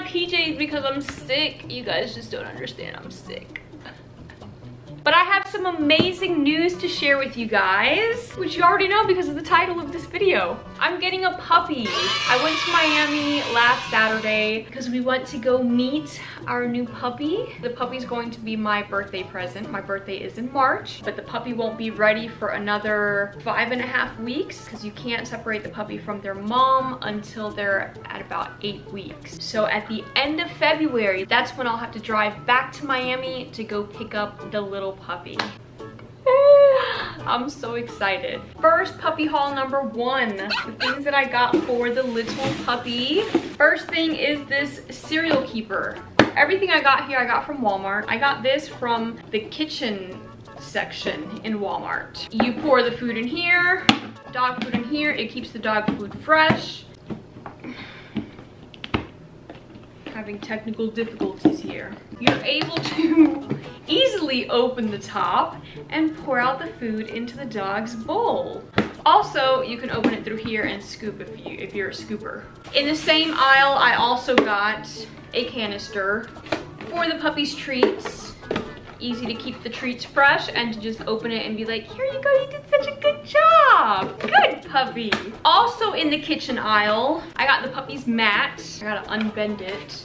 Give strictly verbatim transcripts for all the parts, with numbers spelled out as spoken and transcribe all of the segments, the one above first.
my P Js because I'm sick. You guys just don't understand. I'm sick. But I have some amazing news to share with you guys, which you already know because of the title of this video. I'm getting a puppy. I went to Miami last Saturday because we went to go meet our new puppy. The puppy's going to be my birthday present. My birthday is in March, but the puppy won't be ready for another five and a half weeks because you can't separate the puppy from their mom until they're at about eight weeks. So at the end of February, that's when I'll have to drive back to Miami to go pick up the little puppy. I'm so excited. First puppy haul number one. The things that I got for the little puppy. First thing is this cereal keeper. Everything I got here I got from Walmart. I got this from the kitchen section in Walmart. You pour the food in here, dog food in here. It keeps the dog food fresh. Having technical difficulties here. You're able to easily open the top and pour out the food into the dog's bowl. Also, you can open it through here and scoop if you if you're a scooper. In the same aisle, I also got a canister for the puppy's treats. Easy to keep the treats fresh and to just open it and be like, here you go, you did such a good job. Good puppy. Also in the kitchen aisle, I got the puppy's mat. I gotta unbend it.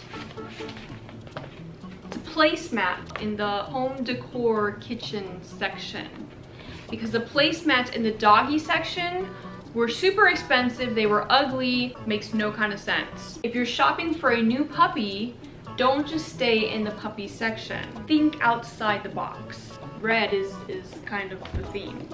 It's a placemat in the home decor kitchen section. Because the placemats in the doggy section were super expensive, they were ugly, makes no kind of sense. If you're shopping for a new puppy, don't just stay in the puppy section. Think outside the box. Red is, is kind of the theme.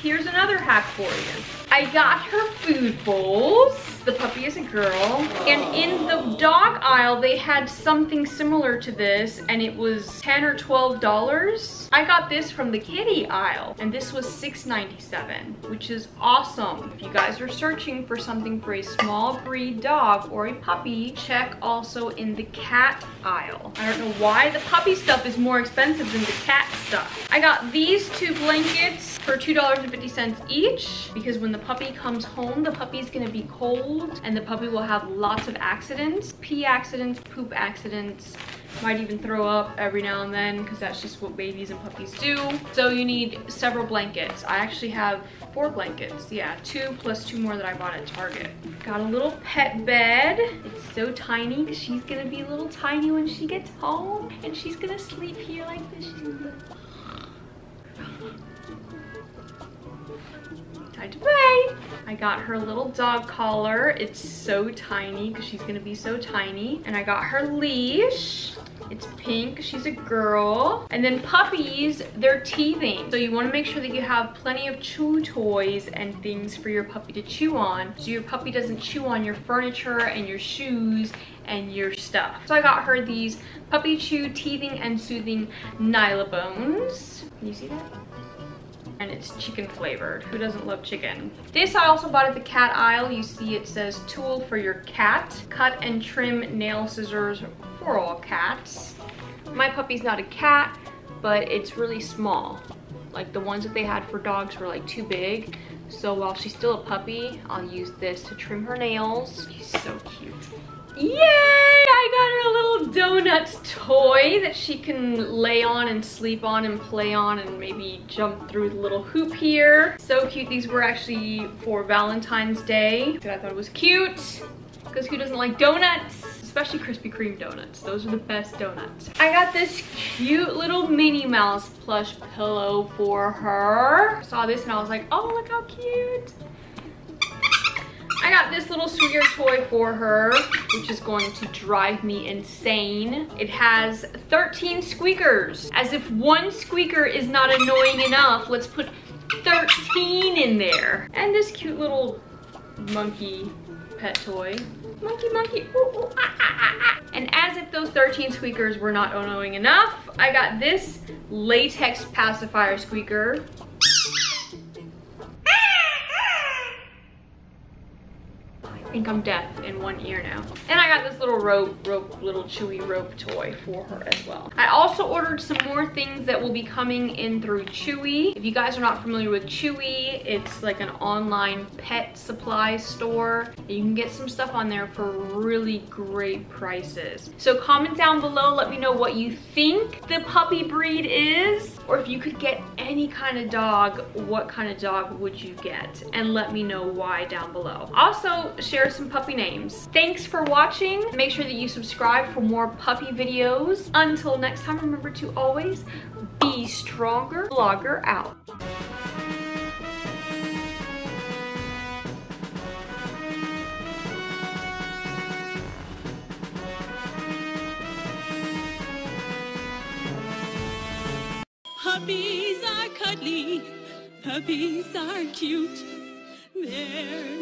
Here's another hack for you. I got her food bowls. The puppy is a girl. And in the dog aisle, they had something similar to this, and it was ten or twelve dollars. I got this from the kitty aisle, and this was six ninety-seven, which is awesome. If you guys are searching for something for a small breed dog or a puppy, check also in the cat aisle. I don't know why the puppy stuff is more expensive than the cat stuff. I got these two blankets for two dollars and fifty cents each, because when the puppy comes home, the puppy's gonna be cold and the puppy will have lots of accidents. Pee accidents, poop accidents, might even throw up every now and then because that's just what babies and puppies do. So you need several blankets. I actually have four blankets. Yeah, two plus two more that I bought at Target. Got a little pet bed. It's so tiny because she's gonna be a little tiny when she gets home, and she's gonna sleep here like this. She's gonna to play. I got her little dog collar. It's so tiny because she's gonna be so tiny. And I got her leash. It's pink. She's a girl. And then puppies, they're teething. So you want to make sure that you have plenty of chew toys and things for your puppy to chew on, so your puppy doesn't chew on your furniture and your shoes and your stuff. So I got her these puppy chew teething and soothing Nyla bones. Can you see that? And it's chicken flavored. Who doesn't love chicken? This I also bought at the cat aisle. You see it says tool for your cat. Cut and trim nail scissors for all cats. My puppy's not a cat, but it's really small. Like the ones that they had for dogs were like too big. So while she's still a puppy, I'll use this to trim her nails. She's so cute. Yay! I got her little donut toy that she can lay on and sleep on and play on and maybe jump through the little hoop here. So cute. These were actually for Valentine's Day. I thought it was cute because who doesn't like donuts? Especially Krispy Kreme donuts. Those are the best donuts. I got this cute little Minnie Mouse plush pillow for her. I saw this and I was like, oh, look how cute. I got this little sweeter toy for her, which is going to drive me insane. It has thirteen squeakers. As if one squeaker is not annoying enough, let's put thirteen in there. And this cute little monkey pet toy. Monkey, monkey, ooh, ooh, ah, ah, ah, ah. And as if those thirteen squeakers were not annoying enough, I got this latex pacifier squeaker. I think I'm deaf in one ear now. And I got this little rope, rope, little Chewy rope toy for her as well. I also ordered some more things that will be coming in through Chewy. If you guys are not familiar with Chewy, it's like an online pet supply store. You can get some stuff on there for really great prices. So comment down below, let me know what you think the puppy breed is, or if you could get any kind of dog, what kind of dog would you get? And let me know why down below. Also, share some puppy names. Thanks for watching. Make sure that you subscribe for more puppy videos. Until next time, remember to always be stronger. Vlogger out. Puppies are cuddly. Puppies are cute. They're